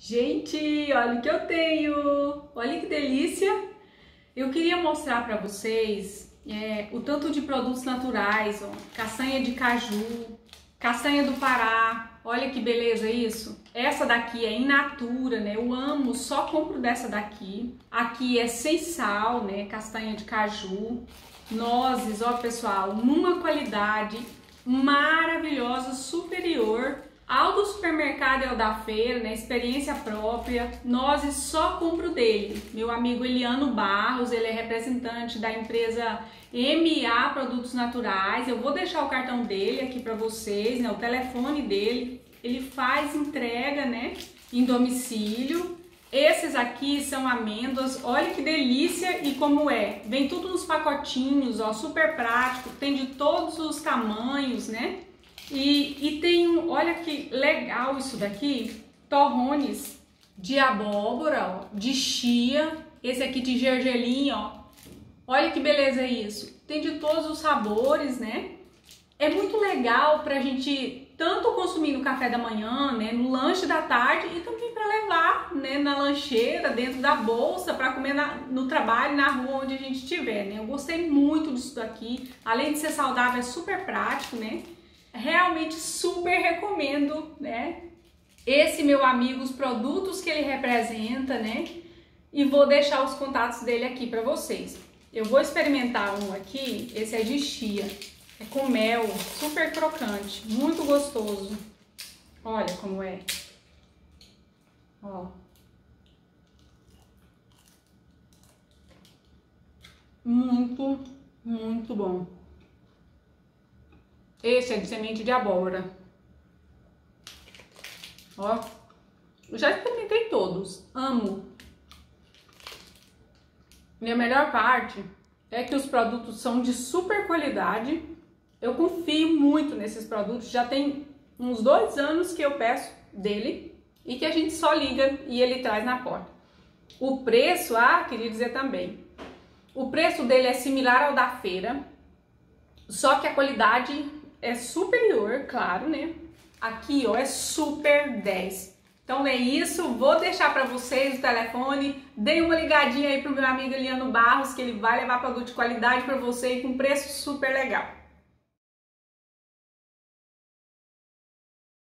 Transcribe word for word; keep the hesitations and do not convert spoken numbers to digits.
Gente, olha o que eu tenho! Olha que delícia! Eu queria mostrar para vocês é, o tanto de produtos naturais, ó, castanha de caju, castanha do Pará, olha que beleza isso! Essa daqui é in natura, né? Eu amo, só compro dessa daqui. Aqui é sem sal, né? Castanha de caju, nozes, ó pessoal, numa qualidade maravilhosa, superior ao do supermercado e ao da feira, né? Experiência própria. Nozes só compro dele. Meu amigo Eliano Barros, ele é representante da empresa M e A Produtos Naturais. Eu vou deixar o cartão dele aqui para vocês, né? O telefone dele. Ele faz entrega, né? Em domicílio. Esses aqui são amêndoas. Olha que delícia e como é. Vem tudo nos pacotinhos, ó. Super prático. Tem de todos os tamanhos, né? E, e tem um, olha que legal isso daqui, torrones de abóbora, ó, de chia, esse aqui de gergelim, ó. Olha que beleza isso, tem de todos os sabores, né? É muito legal pra gente tanto consumir no café da manhã, né, no lanche da tarde e também pra levar, né, na lancheira, dentro da bolsa, pra comer na, no trabalho, na rua, onde a gente estiver, né? Eu gostei muito disso daqui, além de ser saudável, é super prático, né? Realmente super recomendo, né? Esse meu amigo, os produtos que ele representa, né? E vou deixar os contatos dele aqui para vocês. Eu vou experimentar um aqui, esse é de chia, é com mel, super crocante, muito gostoso. Olha como é. Ó. Muito, muito bom. Esse é de semente de abóbora. Ó, eu já experimentei todos, amo. Minha melhor parte é que os produtos são de super qualidade. Eu confio muito nesses produtos, já tem uns dois anos que eu peço dele e que a gente só liga e ele traz na porta. O preço, ah, queria dizer também, o preço dele é similar ao da feira, só que a qualidade é superior, claro, né? Aqui, ó, é super dez. Então é isso, vou deixar para vocês o telefone, deem uma ligadinha aí pro meu amigo Eliano Barros, que ele vai levar produto de qualidade para você e com preço super legal.